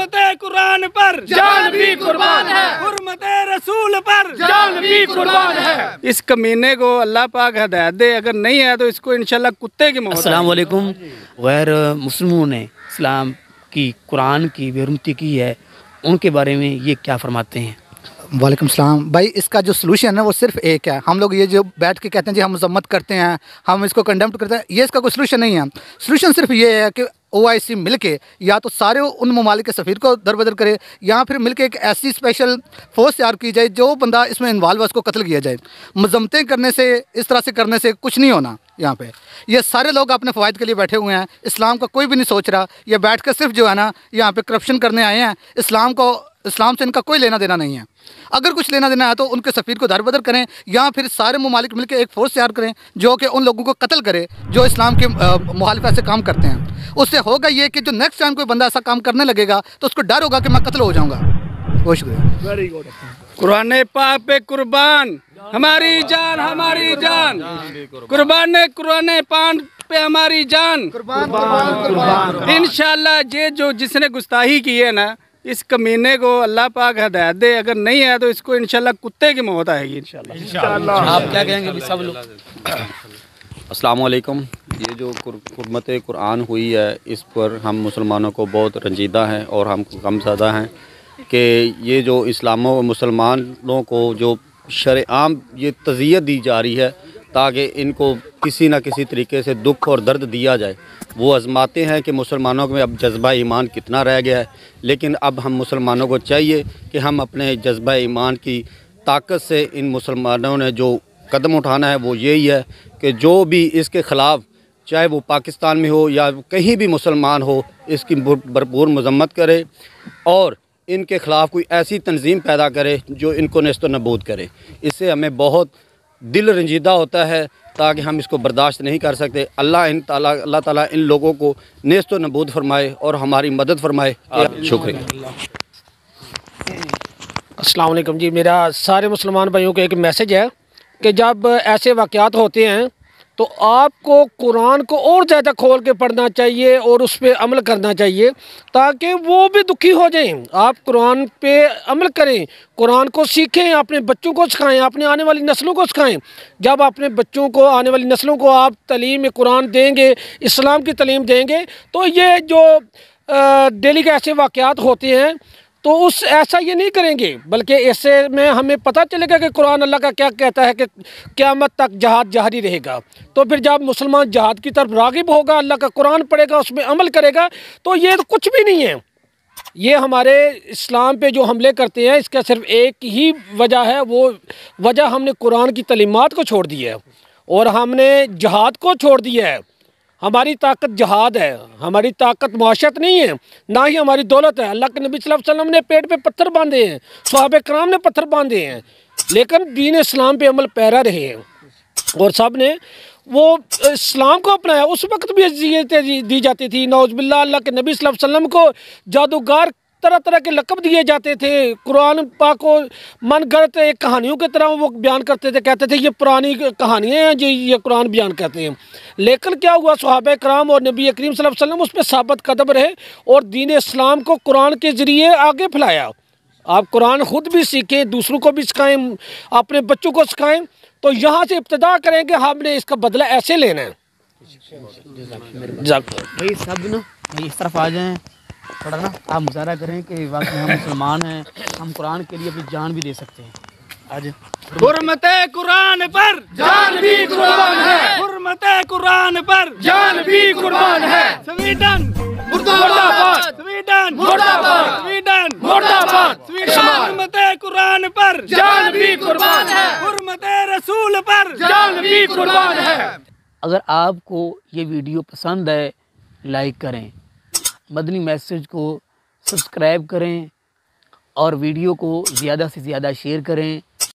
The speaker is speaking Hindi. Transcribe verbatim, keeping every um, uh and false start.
हुर्मते कुरान पर जान भी कुर्बान है, हुर्मते रसूल पर जान भी कुर्बान है। इस कमीने को अल्लाह पाक हदायत दे, अगर नहीं है तो इसको इंशाल्लाह कुत्ते की मौत। अस्सलाम वालेकुम। गैर मुस्लिमों ने इस्लाम की कुरान की बेहरमती की है, उनके बारे में ये क्या फरमाते हैं? वालेकुम सलाम भाई, इसका जो सोलूशन है वो सिर्फ एक है। हम लोग ये जो बैठ के कहते हैं जी हम मजम्मत करते हैं, हम इसको कंडेम्प्ट करते हैं, ये इसका कोई सोलूशन नहीं है। सोलूशन सिर्फ ये है कि ओ आई सी मिल के या तो सारे उन ममालिक के सफ़ीर को दरबदर करे या फिर मिल के एक ऐसी स्पेशल फोर्स तैयार की जाए जो बंदा इसमें इन्वॉल्व है उसको कत्ल किया जाए। मजम्मतें करने से, इस तरह से करने से कुछ नहीं होना। यहाँ पे ये सारे लोग अपने फ़ायदे के लिए बैठे हुए हैं, इस्लाम का कोई भी नहीं सोच रहा। ये बैठ कर सिर्फ जो है ना यहाँ पे करप्शन करने आए हैं, इस्लाम को इस्लाम से इनका कोई लेना देना नहीं है। अगर कुछ लेना देना है तो उनके सफ़ीर को दरबदर करें या फिर सारे ममालिक मिलकर एक फोर्स तैयार करें जो कि उन लोगों को कत्ल करे जो इस्लाम के मुखालिफत से काम करते हैं। उससे होगा ये कि जो नेक्स्ट टाइम कोई बंदा ऐसा काम करने लगेगा तो उसको डर होगा कि मैं कत्ल हो जाऊँगा। बहुत शुक्रिया। Very good. कुरान पाक पे कुर्बान, हमारी जान हमारी जान, कुर्बान कुरान पाक पे हमारी जान। इंशाल्लाह ये जो जिसने गुस्ताही की है ना, इस कमीने को अल्लाह पाक हदायत दे, अगर नहीं है तो इसको इंशाल्लाह कुत्ते की मौत आएगी इंशाल्लाह। आप क्या कहेंगे सब लोग? अस्सलाम वालेकुम। ये जो कुरमत कुरान हुई है इस पर हम मुसलमानों को बहुत रंजीदा हैं और हम कम ज़्यादा हैं कि ये जो इस्लामों मुसलमानों को जो शरेआम ये तज़ियत दी जा रही है ताकि इनको किसी न किसी तरीके से दुख और दर्द दिया जाए। वो आजमाते हैं कि मुसलमानों में अब जज्बा ईमान कितना रह गया है, लेकिन अब हम मुसलमानों को चाहिए कि हम अपने जज्बा ईमान की ताकत से इन मुसलमानों ने जो कदम उठाना है वो यही है कि जो भी इसके ख़िलाफ़, चाहे वो पाकिस्तान में हो या कहीं भी मुसलमान हो, इसकी भरपूर मजम्मत करे और इनके ख़िलाफ़ कोई ऐसी तंजीम पैदा करे जो इनको नेस्त नबूद करे। इससे हमें बहुत दिल रंजीदा होता है ताकि हम इसको बर्दाश्त नहीं कर सकते। अल्लाह इन ताला अल्लाह ताला इन लोगों को नेस्तो नबूद फरमाए और हमारी मदद फरमाए। शुक्रिया। अस्सलाम वालेकुम जी। मेरा सारे मुसलमान भाइयों को एक मैसेज है कि जब ऐसे वाक़यात होते हैं तो आपको कुरान को और ज़्यादा खोल के पढ़ना चाहिए और उस पर अमल करना चाहिए ताकि वो भी दुखी हो जाएं। आप कुरान पे अमल करें, कुरान को सीखें, अपने बच्चों को सिखाएं, अपने आने वाली नस्लों को सिखाएं। जब अपने बच्चों को, आने वाली नस्लों को आप तलीम कुरान देंगे, इस्लाम की तलीम देंगे, तो ये जो डेली के ऐसे वाक़यात होते हैं तो उस ऐसा ये नहीं करेंगे, बल्कि ऐसे में हमें पता चलेगा कि कुरान अल्लाह का क्या कहता है कि क़यामत तक जहाद जारी रहेगा। तो फिर जब मुसलमान जहाद की तरफ राग़िब होगा, अल्लाह का कुरान पढ़ेगा, उसमें अमल करेगा, तो ये तो कुछ भी नहीं है। ये हमारे इस्लाम पे जो हमले करते हैं इसका सिर्फ़ एक ही वजह है, वो वजह हमने कुरान की तलीमात को छोड़ दी है और हमने जहाद को छोड़ दिया है। हमारी ताकत जहाद है, हमारी ताकत मुआशरत नहीं है, ना ही हमारी दौलत है। अल्लाह के नबी सल्लल्लाहु अलैहि वसल्लम ने पेट पे पत्थर बांधे हैं, सहाबे कराम ने पत्थर बांधे हैं, लेकिन दीन इस्लाम पे अमल पैरा रहे हैं और सब ने वो इस्लाम को अपनाया। उस वक्त भी अज़ियतें दी जाती थी, नौज़बिल्ला। अल्लाह के नबी सल्लल्लाहु अलैहि वसल्लम को जादूगार तरह तरह के लकब दिए जाते थे। कुरान पाक को मन गढ़त कहानियों की तरह वो बयान करते थे, कहते थे ये पुरानी कहानियाँ हैं, ये ये कुरान बयान करते हैं। लेकिन क्या हुआ, सहाबा कराम और नबी करीम सल्लल्लाहु अलैहि वसल्लम उस पर साबित कदम रहे और दीन इस्लाम को कुरान के ज़रिए आगे फैलाया। आप कुरान ख़ुद भी सीखें, दूसरों को भी सिखाएँ, अपने बच्चों को सिखाएँ। तो यहाँ से इब्तदा करें कि हमने इसका बदला ऐसे लेना है। भाई सब ना इस तरफ आ जाएँ थोड़ा ना, आप मुजाहरा करें कि वाकई हम मुसलमान हैं, हम कुरान के लिए अपनी जान भी दे सकते हैं। आज हुर्मते कुरान पर जान भी कुर्बान है, हुर्मते कुरान पर जान भी कुर्बान है। स्वीडन मुर्दाबाद, स्वीडन मुर्दाबाद, स्वीडन मुर्दाबाद, स्वीडन। हुर्मते कुरान पर जान भी कुर्बान है, हुर्मते रसूल पर जान भी कुर्बान है। अगर आपको ये वीडियो पसंद है लाइक करें, मदनी मैसेज को सब्सक्राइब करें और वीडियो को ज़्यादा से ज़्यादा शेयर करें।